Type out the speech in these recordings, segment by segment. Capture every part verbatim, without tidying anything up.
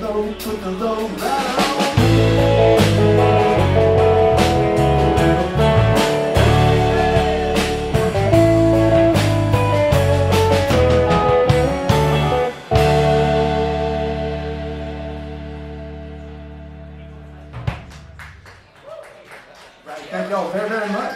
low, put the low down. Thank you all very, very much.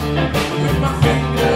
Let love and bring the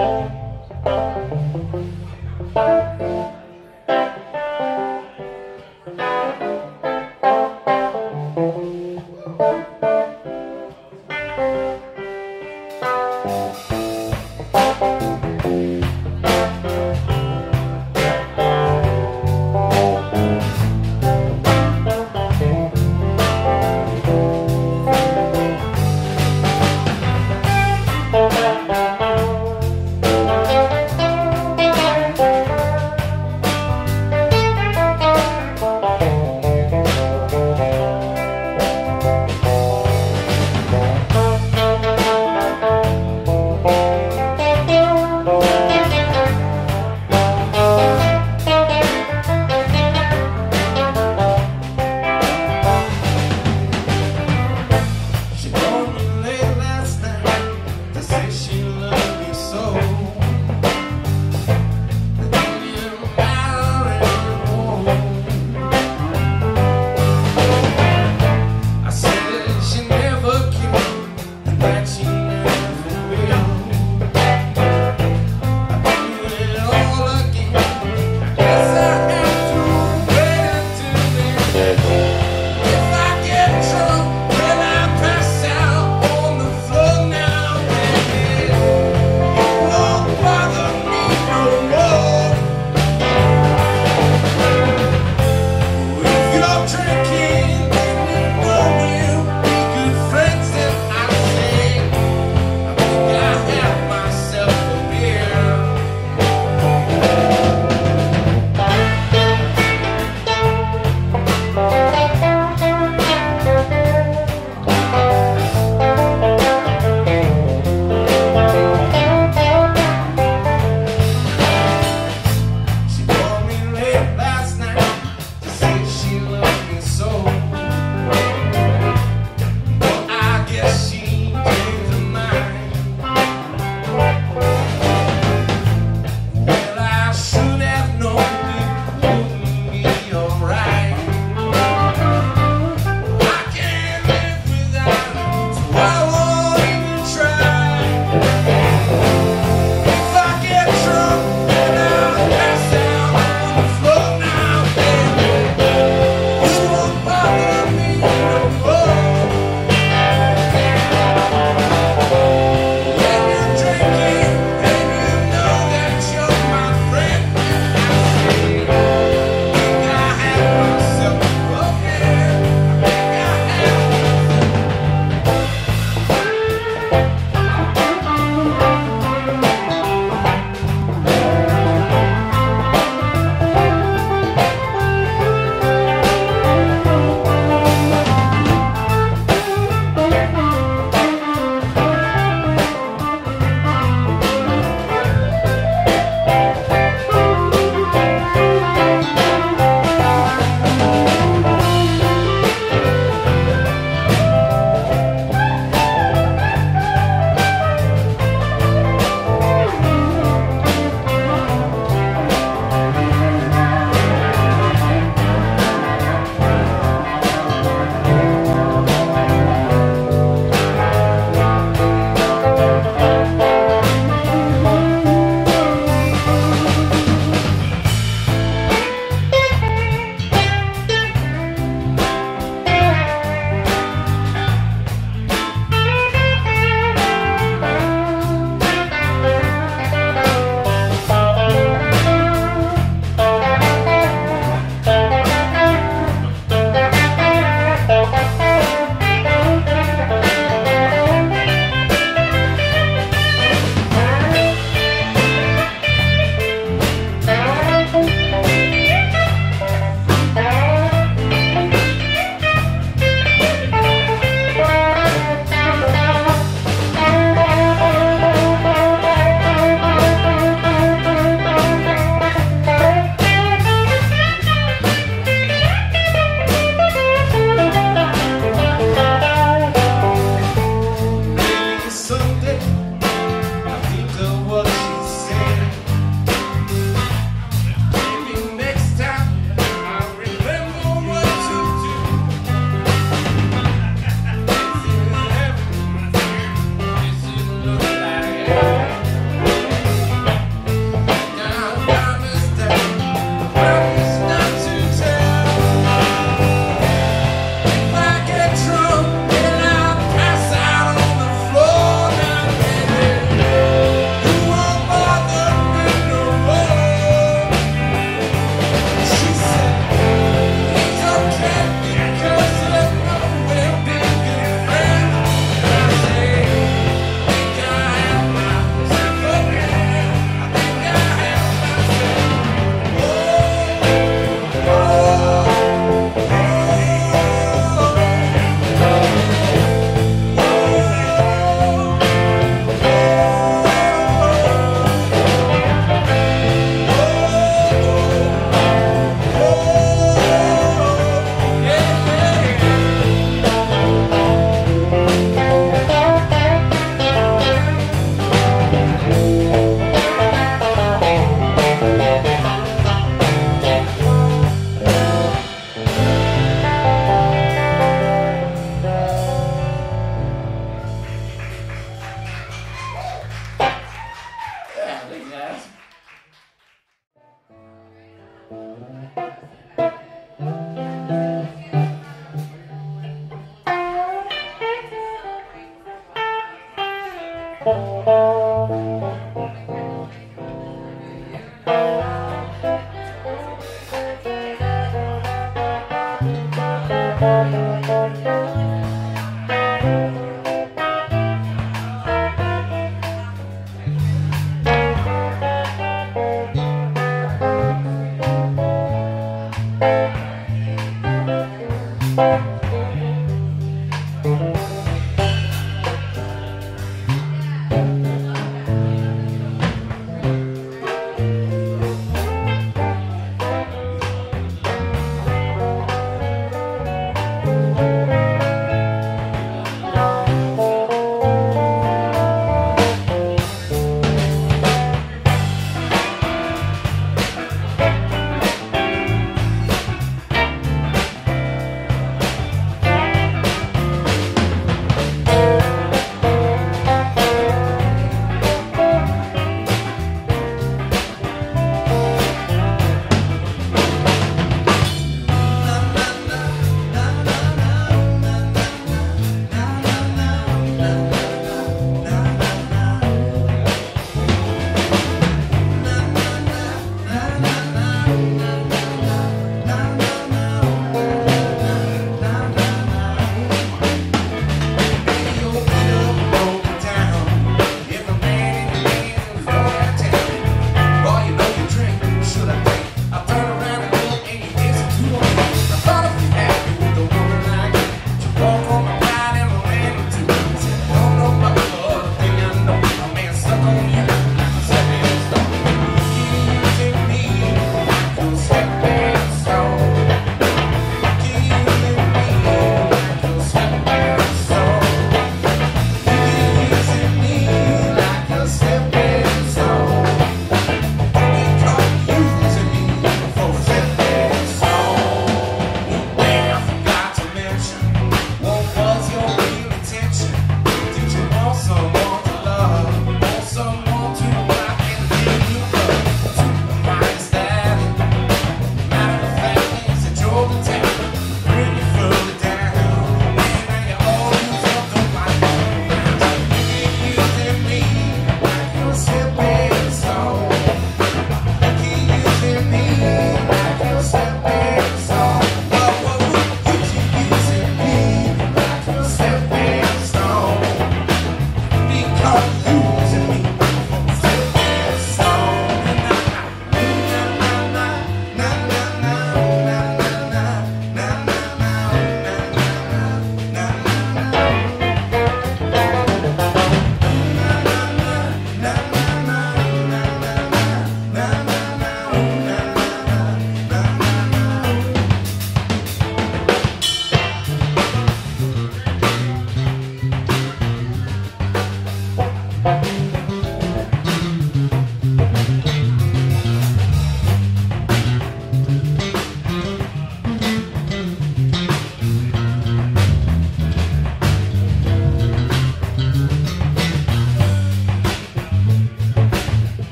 Oh!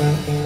Thank you.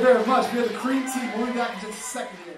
very, very much. We have the cream team. We'll be back in just a second here.